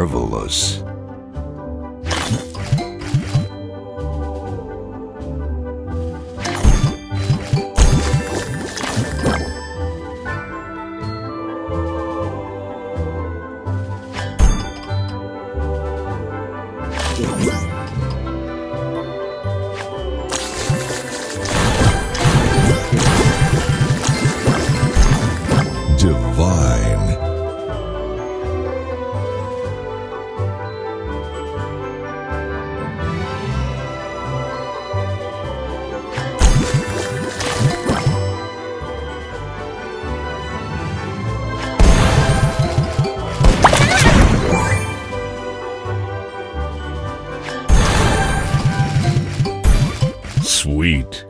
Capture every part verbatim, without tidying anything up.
marvelous. Sweet.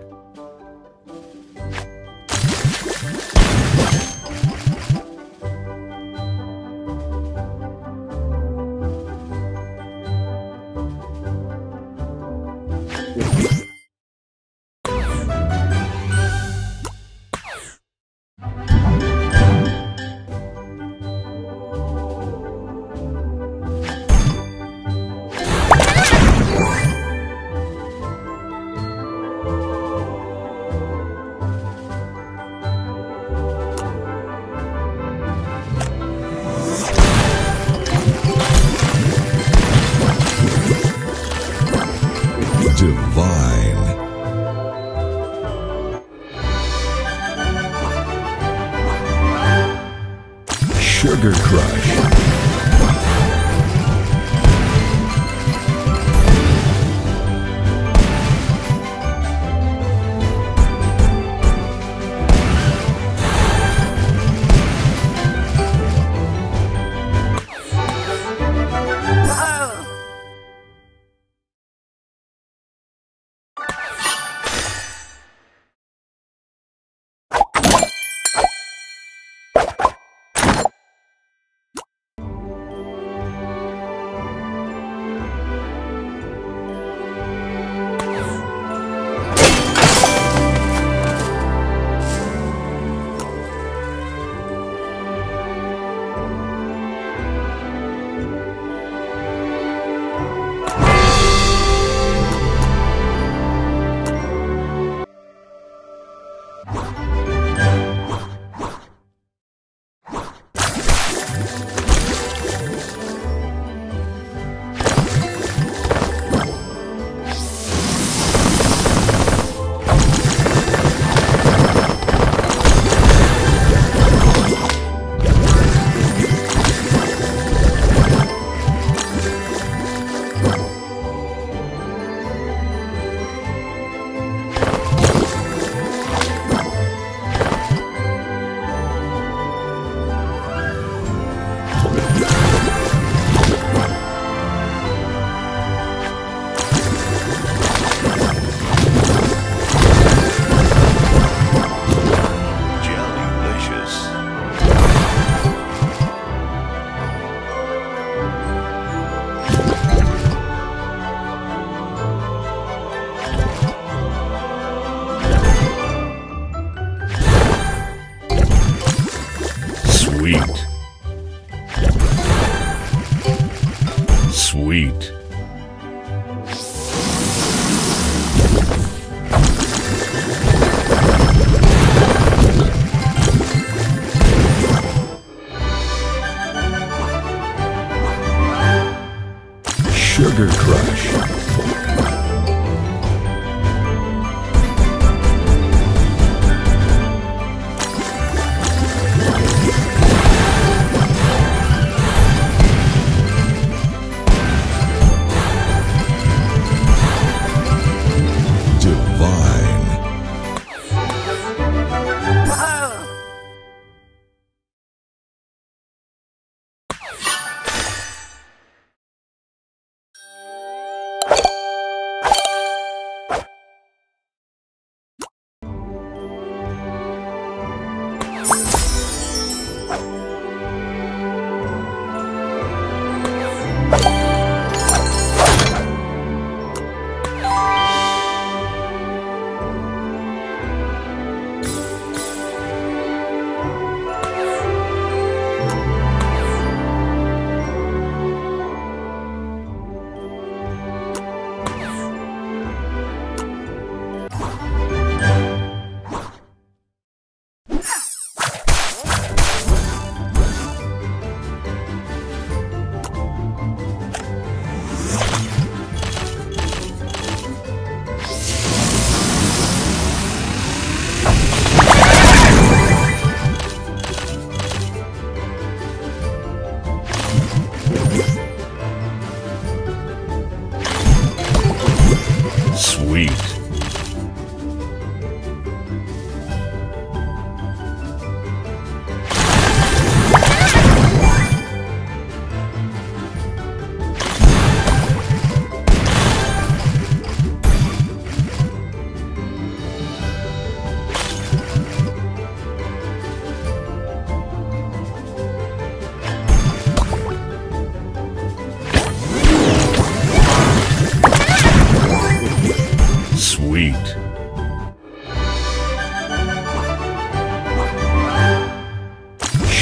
Divine. Sugar Crush. Sweet. Sweet. Sugar Crush.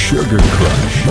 Sugar Crush.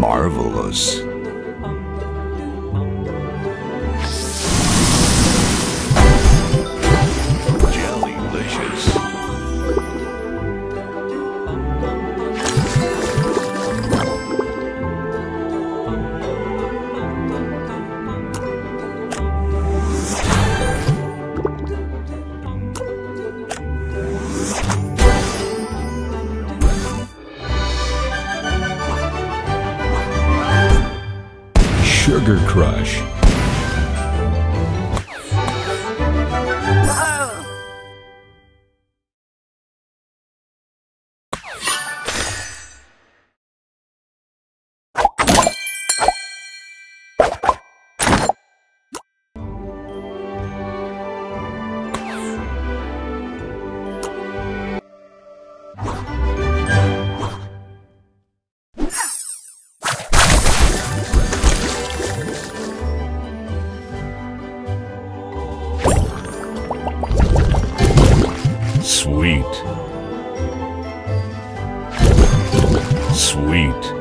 Marvelous. Marvelous. Sugar Crush. Sweet. Sweet.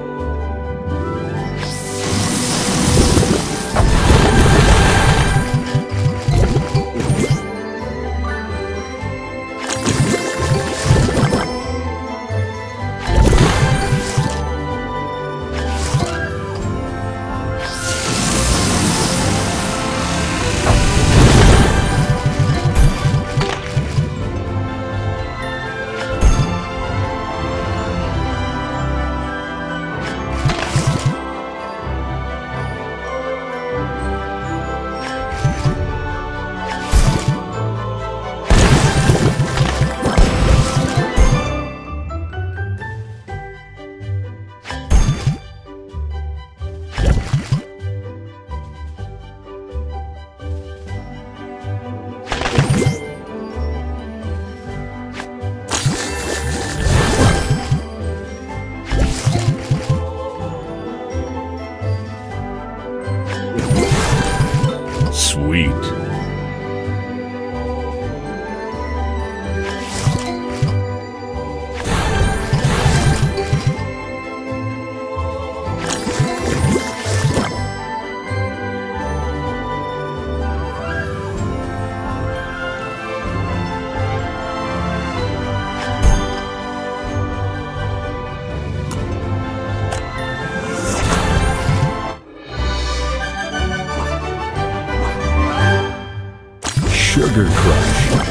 Sugar Crush.